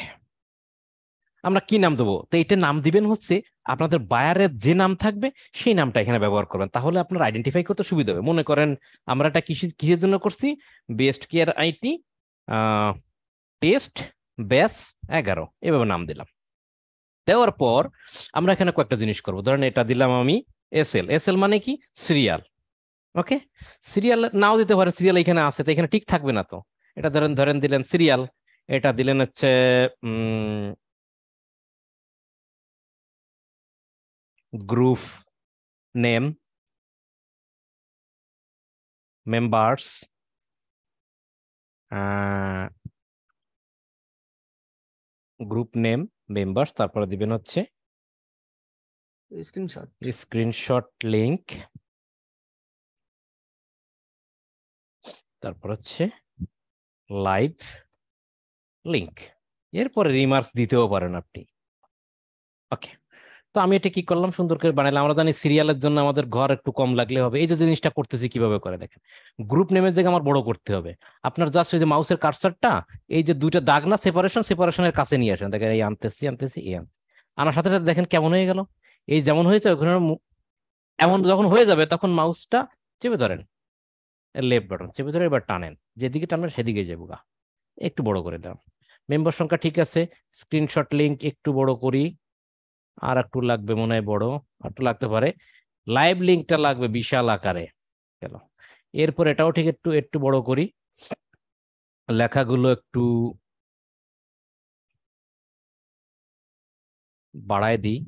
আমরা কি নাম দেবো? তো এটা নাম দিবেন হচ্ছে আপনাদের বায়ারের যে নাম থাকবে সেই নামটা এখানে ব্যবহার করবেন, তাহলে আপনার আইডেন্টিফাই করতে সুবিধা হবে। মনে করেন আমরা এটা কিসের জন্য করছি, best care IT test batch 11, এভাবে নাম দিলাম। দেওয়ার পর আমরা এখানে কয়েকটা জিনিস করবো। ধরেন এটা দিলাম আমি এসএল, এসএল মানে কি, সিরিয়াল। ওকে, সিরিয়াল নাও দিতে পারে, সিরিয়াল এখানে আছে তো এখানে ঠিক থাকবে না। তো এটা ধরেন দিলেন সিরিয়াল, এটা দিলেন হচ্ছে group name, members, group name, members, তারপরে দিবেন হচ্ছে স্ক্রিনশট লিংক, তারপর হচ্ছে লাইভ লিংক। এরপরে রিমার্কস দিতেও পারেন আপনি। ওকে, তো আমি এটা কি করলাম, সুন্দর করে বানাইলাম। আমরা জানি সিরিয়ালের জন্য আমাদের ঘর একটু কম লাগলে হবে। এই যে জিনিসটা করতেছি কিভাবে করে দেখেন, গ্রুপ নেমের জায়গায় আমার বড় করতে হবে। আপনার জাস্ট ওই যে মাউসের কার্সারটা এই যে দুইটা দাগ না, সেপারেশনের কাছে নিয়ে আসেন। দেখেন এই আনতেছি, এই আনছি, আনার সাথে সাথে দেখেন কেমন হয়ে গেল। এই যেমন হয়েছে ওখানে এমন যখন হয়ে যাবে তখন মাউসটা চেপে ধরেন, লেফট বাটন চেপে ধরে এবার টানেন, যেদিকে টানবেন সেদিকে যাবো গা। একটু বড় করে দাও। মেম্বার সংখ্যা ঠিক আছে, স্ক্রিনশট লিঙ্ক একটু বড় করি, আর একটু লাগবে মনে হয়, বড় একটু লাগতে পারে। লাইভ লিঙ্কটা লাগবে বিশাল আকারে, গেল। এরপর এটাও ঠিক একটু একটু বড় করি, লেখাগুলো একটু বাড়ায় দিই,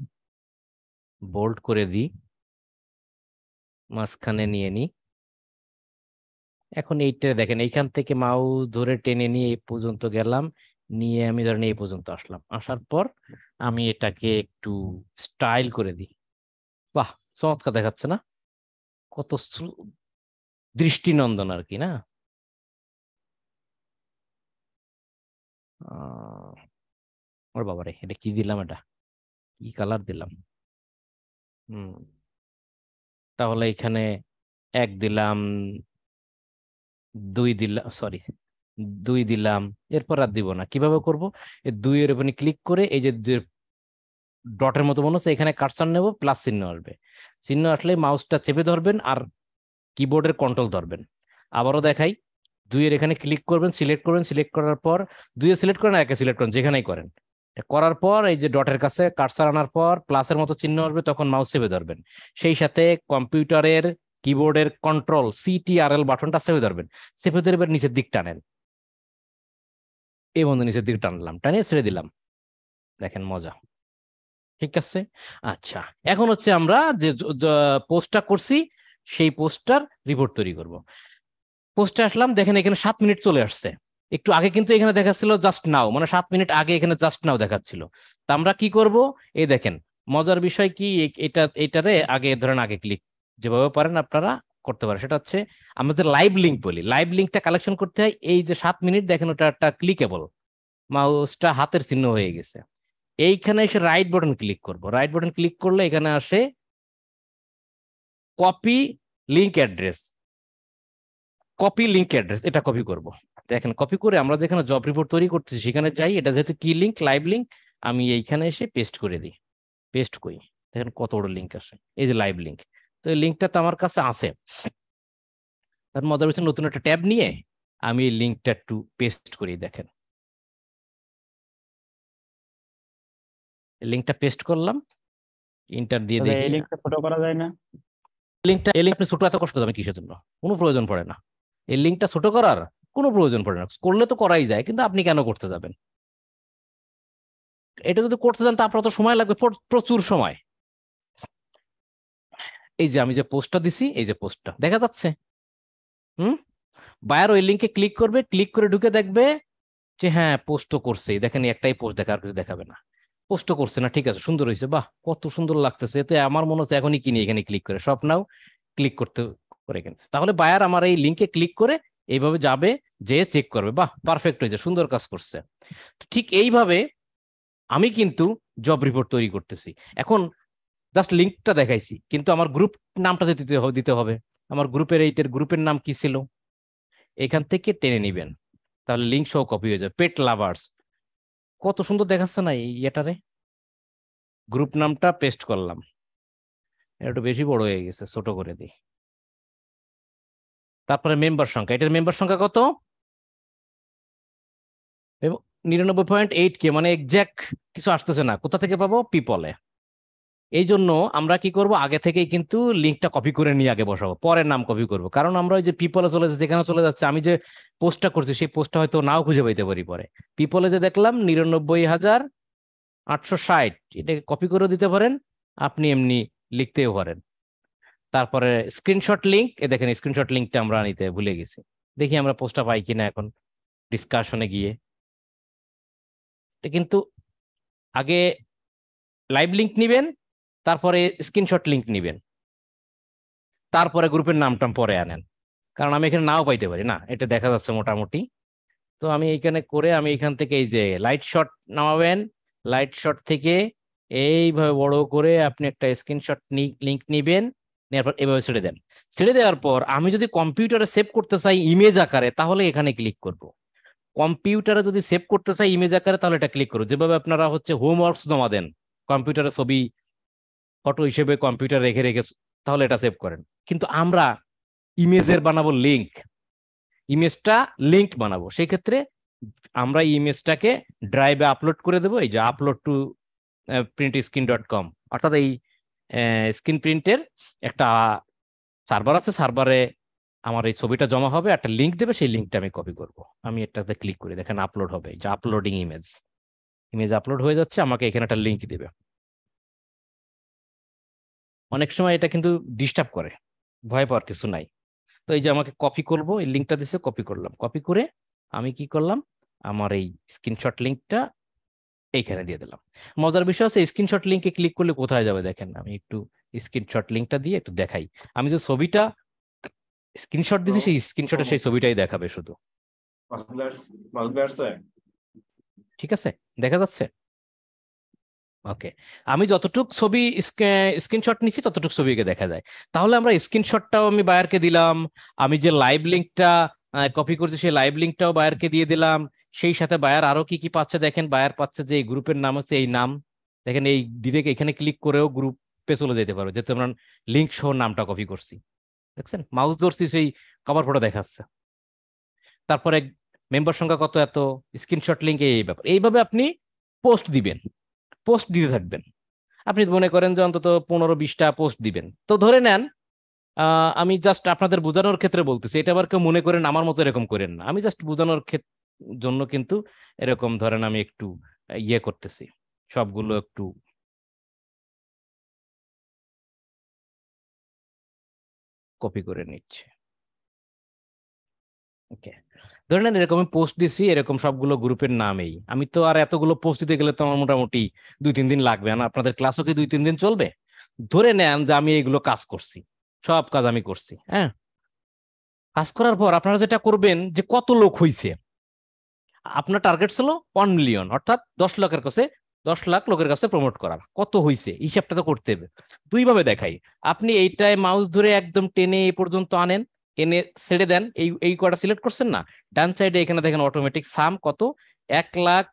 বোল্ড করে দিই, মাঝখানে নিয়ে নিই। এখন এইটা দেখেন, এইখান থেকে মাউস ধরে টেনে নিয়ে এই পর্যন্ত গেলাম, নিয়ে আমি ধরেন এই পর্যন্ত আসলাম। আসার পর আমি এটাকে একটু স্টাইল করে দিই। বাহ, চমৎকার দেখাচ্ছে না? কত দৃষ্টিনন্দন আর কি, না? ওর বাবারে, এটা কি দিলাম, এটা কি কালার দিলাম? তাহলে এখানে 1 দিলাম, 2 দিলাম, সরি 2 দিলাম। এরপর আর দিব না। কিভাবে করব, এই 2 এর উপরে ক্লিক করে এই যে ডটের মতো মনে হচ্ছে এখানে কার্সার নেব, প্লাস চিহ্ন আসবে, চিহ্ন আসলে মাউসটা চেপে ধরবেন আর কিবোর্ডের কন্ট্রোল ধরবেন। আবারও দেখাই, 2 এর এখানে ক্লিক করবেন, সিলেক্ট করবেন, সিলেক্ট করার পর 2 এ সিলেক্ট করেন, 1 এ সিলেক্ট করেন, যেখানেই করেন। করার পর এই যে ডটের কাছে কার্সার আনার পর প্লাসের মতো চিহ্ন আসবে, তখন মাউস চেপে ধরবেন। সেই সাথে কম্পিউটারের কিবোর্ডের কন্ট্রোল CTRL বাটনটা চেপে ধরবেন, চেপে ধরে এবার নিচের দিক টানেন, এই বন্ধু নিচের দিকে টানলাম, টানে ছেড়ে দিলাম। দেখেন মজা, ঠিক আছে? আচ্ছা, এখন হচ্ছে আমরা যে পোস্টটা করছি সেই পোস্টটার রিপোর্ট তৈরি করব। পোস্টে আসলাম, দেখেন এখানে 7 মিনিট চলে আসছে। একটু আগে কিন্তু এখানে দেখাচ্ছিল জাস্ট নাও, মানে 7 মিনিট আগে এখানে জাস্ট নাও দেখাচ্ছিল। তো আমরা কি করব, এই দেখেন মজার বিষয় কি, এটা এটারে আগে ধরেন আগে ক্লিক যেভাবে পারেন আপনারা করতে পারেন। সেটা হচ্ছে আমরা যে লাইভ লিঙ্ক বলি, লাইভ লিঙ্কটা কালেকশন করতে হয় এই যে 7 মিনিট দেখেন ওটা একটা ক্লিকেবল, মাউসটা হাতের চিহ্ন হয়ে গেছে। এইখানে এসে রাইট বাটন ক্লিক করব, রাইট বাটন ক্লিক করলে এখানে আসে copy link address, copy link address, এটা কপি করব। দেখেন কপি করে আমরা যেখানে জব রিপোর্ট তৈরি করতেছি সেখানে যাই, এটা যেহেতু কি লিঙ্ক লাইভ লিঙ্ক আমি এইখানে এসে পেস্ট করে দিই, পেস্ট করি, দেখেন কত বড় লিঙ্ক আসে, এই যে লাইভ লিঙ্ক। তো এই লিঙ্কটা তো আমার কাছে আছে, তার মজার হচ্ছে নতুন একটা ট্যাব নিয়ে আমি এই লিঙ্কটা একটু পেস্ট করি। দেখেন লিঙ্কটা পেস্ট করলাম, ইন্টার দিয়ে দেখি। এই লিঙ্কটা ফটো করা যায় না, লিঙ্কটা এই লিঙ্কটা ছোট এত কষ্ট হবে কিসের জন্য, কোনো প্রয়োজন পড়ে না, এই লিঙ্কটা ছোট করার কোনো প্রয়োজন পড়ে না, করলে তো করাই যায়, কিন্তু আপনি কেন করতে যাবেন? এটা যদি করতে যান তা আপনার তো সময় লাগবে, প্রচুর সময়। এই যে আমি যে পোস্টটা দিছি, এই যে পোস্টটা দেখা যাচ্ছে, বায়ার ওই লিঙ্কে ক্লিক করবে, ক্লিক করে ঢুকে দেখবে যে হ্যাঁ পোস্ট তো করছে, দেখেন একটাই পোস্ট দেখা, আর কিছু দেখাবে না, পোস্ট তো করছে না, ঠিক আছে সুন্দর হয়েছে, বাহ কত সুন্দর লাগতেছে, এতে আমার মনে হচ্ছে এখনই কিনি, এখানে ক্লিক করে সব নাও ক্লিক করতে করে গেছে। তাহলে বায়ার আমার এই লিঙ্কে ক্লিক করে এইভাবে যাবে, যে চেক করবে বাহ পারফেক্ট হয়েছে, সুন্দর কাজ করছে। ঠিক এইভাবে আমি কিন্তু জব রিপোর্ট তৈরি করতেছি। এখন জাস্ট লিঙ্কটা দেখাইছি, কিন্তু আমার গ্রুপ নামটা দিতে হবে, আমার গ্রুপের এইটার গ্রুপের নাম কি ছিল, এখান থেকে টেনে নেবেন, তাহলে লিঙ্ক সহ কপি হয়ে যাবে। পেট লাভার্স, কত সুন্দর দেখাচ্ছে না এটারে, গ্রুপ নামটা পেস্ট করলাম, একটু বেশি বড় হয়ে গেছে, ছোট করে দিই। তারপরে মেম্বার সংখ্যা, এটার মেম্বার সংখ্যা কত, 99.8K, মানে এক্সাক্ট কিছু আসতেছে না, কোথা থেকে পাবো, পিপলে। এই জন্য আমরা কি করব, আগে থেকেই কিন্তু লিঙ্কটা কপি করে নিয়ে আগে বসাবো, পরের নাম কপি করব, কারণ আমরা ওই যে পিপলে চলে যাচ্ছে, যেখানে চলে যাচ্ছে আমি যে পোস্টটা করছি সেই পোস্টটা হয়তো নাও খুঁজে পেতে পারি পরে। পিপলে যে দেখলাম 99,860, এটাকে কপি করে দিতে পারেন, আপনি এমনি লিখতেও পারেন। তারপরে স্ক্রিনশট লিঙ্ক, এ দেখেন স্ক্রিনশট লিঙ্কটা আমরা নিতে ভুলে গেছি, দেখি আমরা পোস্টটা পাই কিনা এখন ডিসকাশনে গিয়ে। কিন্তু আগে লাইভ লিঙ্ক নেবেন, তারপরে স্ক্রিনশট লিঙ্ক নেবেন, তারপরে গ্রুপের নামটা পরে আনেন, কারণ আমি এখানে নাও পাইতে পারি না, এটা দেখা যাচ্ছে মোটামুটি। তো আমি এইখানে করে আমি এখান থেকে এই যে লাইট শট নামাবেন, লাইট শট থেকে এইভাবে বড় করে আপনি একটা স্ক্রিনশট লিঙ্ক নেবেন, নেওয়ার পর এভাবে ছেড়ে দেন। ছেড়ে দেওয়ার পর আমি যদি কম্পিউটারে সেভ করতে চাই ইমেজ আকারে, তাহলে এখানে ক্লিক করব। কম্পিউটারে যদি সেভ করতে চাই ইমেজ আকারে, তাহলে এটা ক্লিক করো, যেভাবে আপনারা হচ্ছে হোমওয়ার্কস জমা দেন কম্পিউটারে, ছবি ফটো হিসেবে কম্পিউটার রেখে রেখে, তাহলে এটা সেভ করেন। কিন্তু আমরা ইমেজের বানাবো লিঙ্ক, ইমেজটা লিঙ্ক বানাবো, সেই ক্ষেত্রে আমরা ইমেজটাকে ড্রাইভে আপলোড করে দেবো, এই যে আপলোড টু Prntscn.com, অর্থাৎ এই স্ক্রিন প্রিন্টের একটা সার্ভার আছে, সার্ভারে আমার এই ছবিটা জমা হবে, একটা লিঙ্ক দেবে, সেই লিঙ্কটা আমি কপি করব। আমি এটাতে ক্লিক করি, দেখেন আপলোড হবে, যে আপলোডিং ইমেজ, ইমেজ আপলোড হয়ে যাচ্ছে, আমাকে এখানে একটা লিঙ্ক দেবে। অনেক সময় এটা কিন্তু ডিস্টার্ব করে, ভয় পাওয়ার কিছু নাই। তো এই যে আমাকে কপি করব, এই লিঙ্কটা দিছে, কপি করলাম, কপি করে আমি কি করলাম, আমার এই স্ক্রিনশট লিঙ্কটা এইখানে দিয়ে দিলাম। মজার বিষয় হচ্ছে স্ক্রিনশট লিঙ্কে ক্লিক করলে কোথায় যাবে দেখেন, আমি একটু স্ক্রিনশট লিঙ্কটা দিয়ে একটু দেখাই। আমি যে ছবিটা স্ক্রিনশট দিছি সেই স্ক্রিনশটে সেই ছবিটাই দেখাবে শুধু, ঠিক আছে, দেখা যাচ্ছে। ওকে, আমি যতটুক ছবি স্ক্রিনশট নিচ্ছি ততটুক ছবিকে দেখা যায়। তাহলে আমরা স্ক্রিনশটটাও আমি বায়ারকে দিলাম, আমি যে লাইভ লিঙ্কটা কপি করছি সেই লাইভ লিঙ্কটাও বায়ারকে দিয়ে দিলাম। সেই সাথে বায়ার আরো কি কি পাচ্ছে দেখেন, বায়ার পাচ্ছে যে এই গ্রুপের নাম হচ্ছে এই নাম, দেখেন এই ডিরেক্ট এখানে ক্লিক করেও গ্রুপে চলে যেতে পারবে, যেহেতু আমরা লিঙ্ক সহ নামটা কপি করছি, দেখছেন মাউস ধরছি সেই কভার ফটো দেখাচ্ছে। তারপরে মেম্বার সংখ্যা কত, এত, স্ক্রিনশট লিঙ্ক, এই ব্যাপার। এইভাবে আপনি পোস্ট দিবেন, পোস্ট দিতে থাকবেন। আপনি মনে করেন যে অন্তত 15-20টা পোস্ট দিবেন, তো ধরে নেন, আমি জাস্ট আপনাদের বোঝানোর ক্ষেত্রে বলতেছি, এটা আবার কেউ মনে করেন আমার মতো এরকম করেন না, আমি জাস্ট বোঝানোর জন্য কিন্তু এরকম ধরেন আমি একটু ইয়ে করতেছি, সবগুলো একটু কপি করে নিচ্ছে। ওকে, ধরে নেন এরকম পোস্ট দিছি এরকম সবগুলো গ্রুপের নামেই, আমি তো আর এতগুলো পোস্ট দিতে গেলে তো আমার মোটামুটি 2-3 দিন লাগবে না, আপনাদের ক্লাসও কি 2-3 দিন চলবে? ধরে নেন যে আমি এইগুলো কাজ করছি, সব কাজ আমি করছি, হ্যাঁ। কাজ করার পর আপনারা যেটা করবেন যে কত লোক হইছে, আপনার টার্গেট ছিল 1 মিলিয়ন, অর্থাৎ 10 লাখের কাছে 10 লাখ লোকের কাছে প্রমোট করার, কত হয়েছে হিসাবটা তো করতে হবে। দুইভাবে দেখাই, আপনি এইটায় মাউস ধরে একদম টেনে এই পর্যন্ত আনেন, এনে ছেড়ে দেন, এই কটা সিলেক্ট করছেন না, ডান সাইডে এখানে দেখেন অটোমেটিক সাম কত, 1 লাখ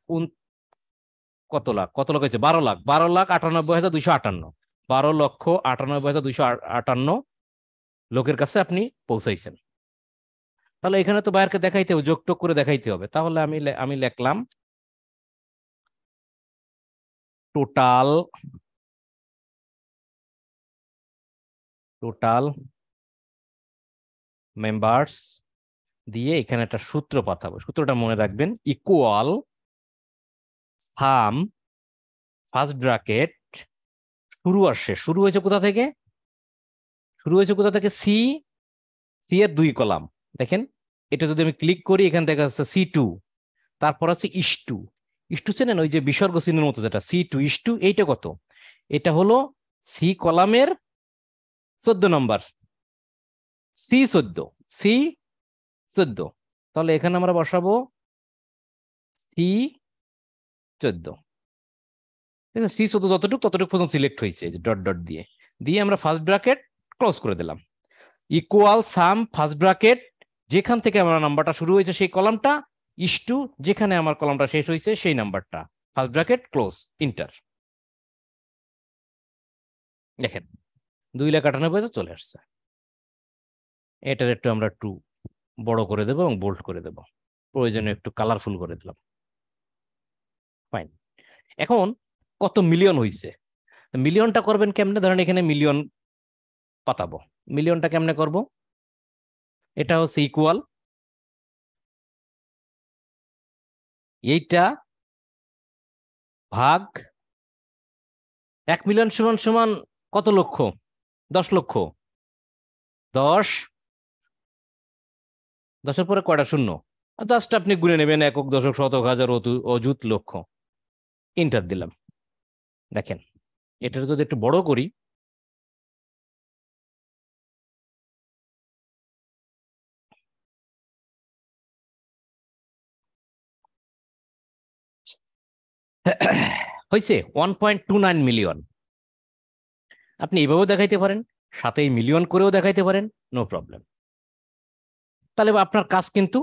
কত লাখ হয়েছে, 12 লাখ, 12,98,258, 12,98,258 লোকের কাছে আপনি পৌঁছাইছেন। তাহলে এখানে তো বাইরকে দেখাইতে হবে, যোগ টোক করে দেখাইতে হবে। তাহলে আমি লিখলাম টোটাল মেম্বার্স দিয়ে এখানে একটা সূত্র পাঠাবো, সূত্রটা মনে রাখবেন, ইকুয়াল সাম ফার্স্ট ব্র্যাকেট শুরু হয়েছে কোথা থেকে, সি এর 2 কলাম দেখেন, এটা যদি আমি ক্লিক করি এখান থেকে আসছে C2, তারপর আছে ইস টু চেনেন, ওই যে বিসর্গ চিহ্নের মতো যেটা C2 ইস টু, এইটা কত, এটা হলো C কলামের 14 নম্বর, C14, তাহলে এখানে আমরা বসাবো C14, ঠিক আছে, C14 ততটুকু পর্যন্ত সিলেক্ট হয়েছে ডট ডট দিয়ে আমরা ফার্স্ট ব্র্যাকেট ক্লোজ করে দিলাম, ইকুয়াল সাম ফার্স্ট ব্র্যাকেট যেখান থেকে আমার নাম্বারটা শুরু হয়েছে সেই কলামটা, ইস টু যেখানে আমার কলামটা শেষ হয়েছে সেই নাম্বারটা, ফার্স্ট ব্র্যাকেট ক্লোজ, ইন্টার। দেখেন 2,98,000 চলে আসছে। এটার একটু আমরা একটু বড় করে দেবো এবং বোল্ড করে দেবো, প্রয়োজনে একটু কালারফুল করে দিলাম, ফাইন। এখন কত মিলিয়ন হয়েছে, মিলিয়নটা করবেন কেমনে, ধরেন এখানে মিলিয়ন পাতাবো, মিলিয়নটা কেমনে করব, এটা হচ্ছে ইকুয়াল, এইটা ভাগ 1 মিলিয়ন সমান কত লক্ষ, 10 লক্ষ, 10 পরে কয়টা শূন্য, জাস্ট আপনি গুনে নেবেন, একক দশক শতক হাজার অযুত লক্ষ, ইন্টার দিলাম। দেখেন এটা যদি একটু বড় করি, হয়েছে 1.29 মিলিয়ন। আপনি এভাবেও দেখাইতে পারেন, সাথে মিলিয়ন করেও দেখাইতে পারেন, নো প্রবলেম। তাহলে আপনার কাজ কিন্তু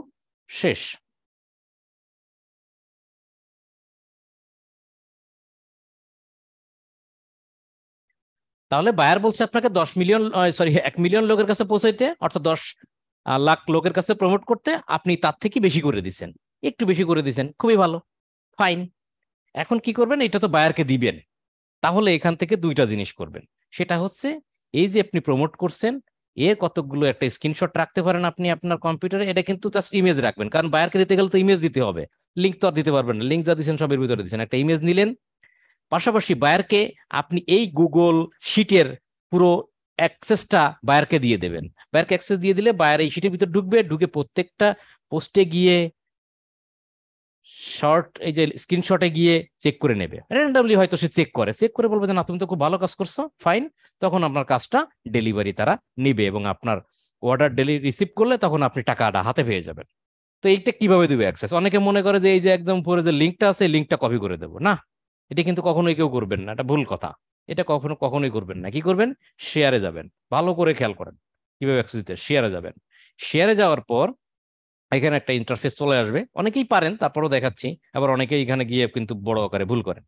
শেষ। তাহলে বায়ার বলছে আপনাকে 10 মিলিয়ন, সরি 1 মিলিয়ন লোকের কাছে পৌঁছাইতে, অর্থাৎ 10 লাখ লোকের কাছে প্রমোট করতে, আপনি তার থেকে বেশি করে দিচ্ছেন, একটু বেশি করে দিচ্ছেন, খুবই ভালো, ফাইন। এখন কি করবেন, এটা তো বায়ারকে দিবেন, তাহলে এখান থেকে 2টা জিনিস করবেন, সেটা হচ্ছে এই যে আপনি প্রমোট করছেন এর কতগুলো একটা স্ক্রিনশট রাখতে পারেন আপনি আপনার কম্পিউটারে, এটা কিন্তু জাস্ট ইমেজ রাখবেন, কারণ বায়ারকে দিতে গেলে তো ইমেজ দিতে হবে, লিঙ্ক তো আর দিতে পারবেন না, লিঙ্ক যা দিচ্ছেন সবের ভিতরে দিচ্ছেন, একটা ইমেজ নিলেন। পাশাপাশি বায়ারকে আপনি এই গুগল শিটের পুরো অ্যাক্সেসটা বায়ারকে দিয়ে দেবেন, বায়ারকে অ্যাক্সেস দিয়ে দিলে বায়ার এই শিটের ভিতরে ঢুকবে, ঢুকে প্রত্যেকটা পোস্টে গিয়ে শর্ট এই যে স্ক্রিনশটে গিয়ে চেক করে নেবে, র্যান্ডমলি হয়তো সে চেক করে বলবে যে না তুমি তো খুব ভালো কাজ করছো, ফাইন, তখন আপনার কাজটা ডেলিভারি তারা নেবে এবং আপনার অর্ডার রিসিভ করলে তখন আপনি টাকাটা হাতে পেয়ে যাবেন। তো এইটা কিভাবে দেবে অ্যাক্সেস, অনেকে মনে করে যে এই যে একদম পরে যে লিঙ্কটা আছে লিঙ্কটা কপি করে দেবো, না, এটা কিন্তু কখনোই কেউ করবেন না, এটা ভুল কথা, এটা কখনোই করবেন না। কি করবেন, শেয়ারে যাবেন, ভালো করে খেয়াল করেন কিভাবে অ্যাক্সেস দিতে, শেয়ারে যাবেন, শেয়ারে যাওয়ার পর এখানে একটা ইন্টারফেস চলে আসবে, অনেকেই পারেন, তারপরও দেখাচ্ছি, আবার অনেকেই এখানে গিয়ে কিন্তু বড় আকারে ভুল করেন।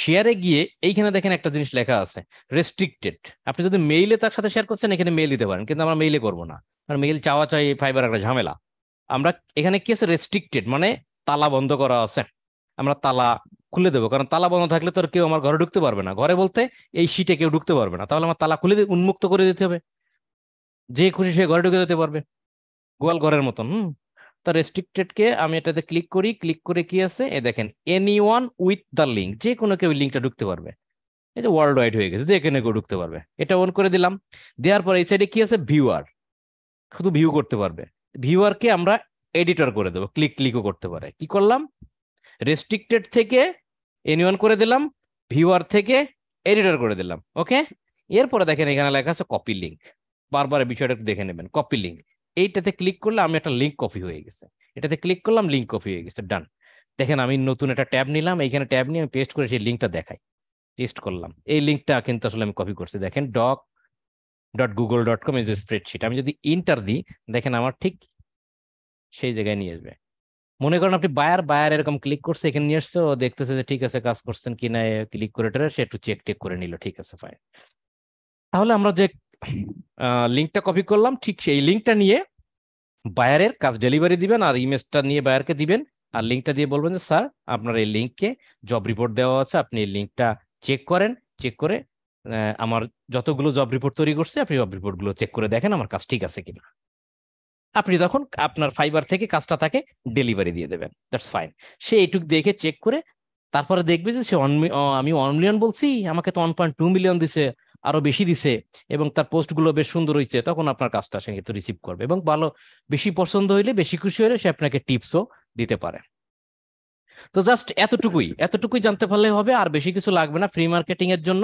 শেয়ারে গিয়ে এইখানে দেখেন একটা জিনিস লেখা আছে রেস্ট্রিক্টেড, আপনি যদি মেইলে তার সাথে শেয়ার করছেন এখানে মেইল দিতে পারেন, কিন্তু আমরা মেইলে করবো না, কারণ মেইল চাওয়া চাই ফাইবার একটা ঝামেলা। আমরা এখানে কি আছে রেস্ট্রিক্টেড, মানে তালা বন্ধ করা আছে, আমরা তালা খুলে দেবো, কারণ তালা বন্ধ থাকলে তো আর কেউ আমার ঘরে ঢুকতে পারবে না, ঘরে বলতে এই শীটে কেউ ঢুকতে পারবে না, তাহলে আমার তালা খুলে উন্মুক্ত করে দিতে হবে, যে খুশি সে ঘরে ঢুকে যেতে পারবে, গোয়াল ঘরের মতন। তা রেস্ট্রিক্টেডকে আমি এটাতে ক্লিক করি, ক্লিক করে কি আছে এ দেখেন, এনিওয়ান উইথ দ্য লিঙ্ক, যে কোনো কেউ লিঙ্কটা ঢুকতে পারবে, এই যে ওয়ার্ল্ড ওয়াইড হয়ে গেছে, যে এখানে কেউ ঢুকতে পারবে, এটা অন করে দিলাম। দেওয়ার পর এই সাইডে কি আছে ভিউয়ার, শুধু ভিউ করতে পারবে, ভিউয়ারকে আমরা এডিটর করে দেব, ক্লিকও করতে পারে। কি করলাম? রেস্ট্রিক্টেড থেকে এনিওয়ান করে দিলাম, ভিউয়ার থেকে এডিটর করে দিলাম। ওকে, এরপরে দেখেন এখানে লেখা আছে কপি লিঙ্ক। বারবার বিষয়টা একটু দেখে নেবেন। কপি লিঙ্ক, এইটাতে ক্লিক করলে আমি একটা লিঙ্ক কপি হয়ে গেছে, এটাতে ক্লিক করলাম, লিঙ্ক কপি হয়ে গেছে। ডান, দেখেন আমি নতুন একটা ট্যাব নিলাম, এইখানে ট্যাব নিয়ে আমি পেস্ট করে সেই লিঙ্কটা দেখাই, পেস্ট করলাম। এই লিঙ্কটা কিন্তু আসলে আমি কপি করছি, দেখেন doc.google.com স্প্রেডশিট। আমি যদি ইন্টার দিই, দেখেন আমার ঠিক সেই জায়গায় নিয়ে আসবে। মনে করেন আপনি বায়ার এরকম ক্লিক করছে, এখানে নিয়ে আসছে, ও দেখতেছে যে ঠিক আছে কাজ করছেন কিনা, ক্লিক করে সে একটু চেক টেক করে নিল, ঠিক আছে ফাইন। তাহলে আমরা যে লিঙ্কটা কপি করলাম, ঠিক সেই লিঙ্কটা নিয়ে বায়ারের কাজ ডেলিভারি দিবেন, আর ইমেজটা নিয়ে বায়ারকে দিবেন, আর লিঙ্কটা দিয়ে বলবেন যে স্যার আপনার এই লিঙ্ককে জব রিপোর্ট দেওয়া আছে, আপনি এই লিঙ্কটা চেক করেন, চেক করে আমার যতগুলো জব রিপোর্ট তৈরি করছে আপনি জব রিপোর্টগুলো চেক করে দেখেন আমার কাজ ঠিক আছে কিনা। আপনি তখন আপনার ফাইবার থেকে কাজটা তাকে ডেলিভারি দিয়ে দেবেন, দ্যাটস ফাইন। সে এইটুক দেখে চেক করে তারপরে দেখবে যে সে আমি 1 মিলিয়ন বলছি, আমাকে তো 1.2 মিলিয়ন দিছে, আরো বেশি দিছে, এবং তার পোস্টগুলো বেশ সুন্দর হয়েছে, তখন আপনার কাজটা সে কিন্তু রিসিভ করবে। এবং ভালো, বেশি পছন্দ হইলে, বেশি খুশি হলে সে আপনাকে টিপসও দিতে পারে। তো জাস্ট এতটুকুই জানতে পারলে হবে, আর বেশি কিছু লাগবে না ফ্রি মার্কেটিং এর জন্য।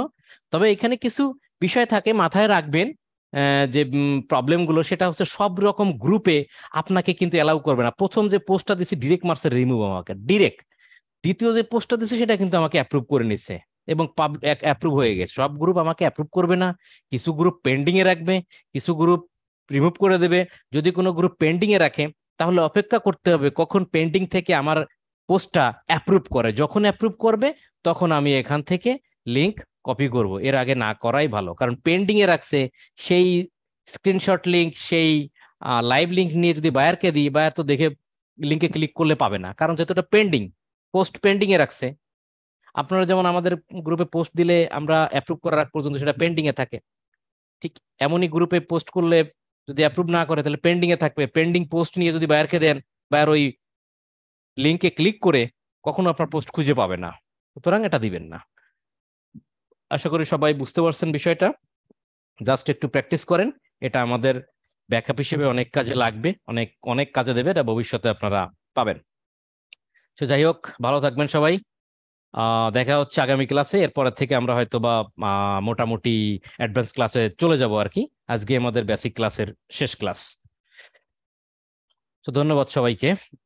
তবে এখানে কিছু বিষয় থাকে, মাথায় রাখবেন যে প্রবলেমগুলো, সেটা হচ্ছে সব রকম গ্রুপে আপনাকে কিন্তু এলাউ করবে না। প্রথম যে পোস্টটা দিছি ডিরেক্ট মার্সের রিমুভ আমাকে ডিরেক্ট, দ্বিতীয় যে পোস্টটা দিছে সেটা কিন্তু আমাকে অ্যাপ্রুভ করে নিচ্ছে এবং অ্যাপ্রুভ হয়ে গেছে। সব গ্রুপ আমাকে অ্যাপ্রুভ করবে না, কিছু গ্রুপ পেন্ডিং এ রাখবে, কিছু গ্রুপ রিমুভ করে দেবে। যদি কোনো গ্রুপ পেন্ডিং এ রাখে তাহলে অপেক্ষা করতে হবে কখন পেন্ডিং থেকে আমার পোস্টটা অ্যাপ্রুভ করে। যখন অ্যাপ্রুভ করবে তখন আমি এখান থেকে লিঙ্ক কপি করব, এর আগে না করাই ভালো। কারণ পেন্ডিং এ রাখছে, সেই স্ক্রিনশট লিঙ্ক, সেই লাইভ লিঙ্ক নিয়ে যদি বায়ারকে দিই, বায়ার তো দেখে লিঙ্কে ক্লিক করলে পাবে না, কারণ যেহেতু পেন্ডিং, পোস্ট পেন্ডিং এ রাখছে। আপনারা যেমন আমাদের গ্রুপে পোস্ট দিলে আমরা অ্যাপ্রুভ করার আগ পর্যন্ত সেটা পেন্ডিং এ থাকে, ঠিক এমনই গ্রুপে পোস্ট করলে যদি অ্যাপ্রুভ না করে তাহলে পেন্ডিং এ থাকবে। পেন্ডিং পোস্ট নিয়ে যদি বায়ারকে দেন, বায়ার ওই লিঙ্কে ক্লিক করে কখনো আপনার পোস্ট খুঁজে পাবে না, সুতরাং এটা দিবেন না। আশা করি সবাই বুঝতে পারছেন বিষয়টা। জাস্ট একটু প্র্যাকটিস করেন, এটা আমাদের ব্যাকআপ হিসেবে অনেক কাজে লাগবে, অনেক অনেক কাজে দেবে, এটা ভবিষ্যতে আপনারা পাবেন। তো যাই হোক, ভালো থাকবেন সবাই, দেখা হচ্ছে আগামী ক্লাসে। এরপরের থেকে আমরা হয়তো বা মোটামুটি অ্যাডভান্স ক্লাসে চলে যাব আর কি। আজকে আমাদের বেসিক ক্লাসের শেষ ক্লাস, তো ধন্যবাদ সবাইকে।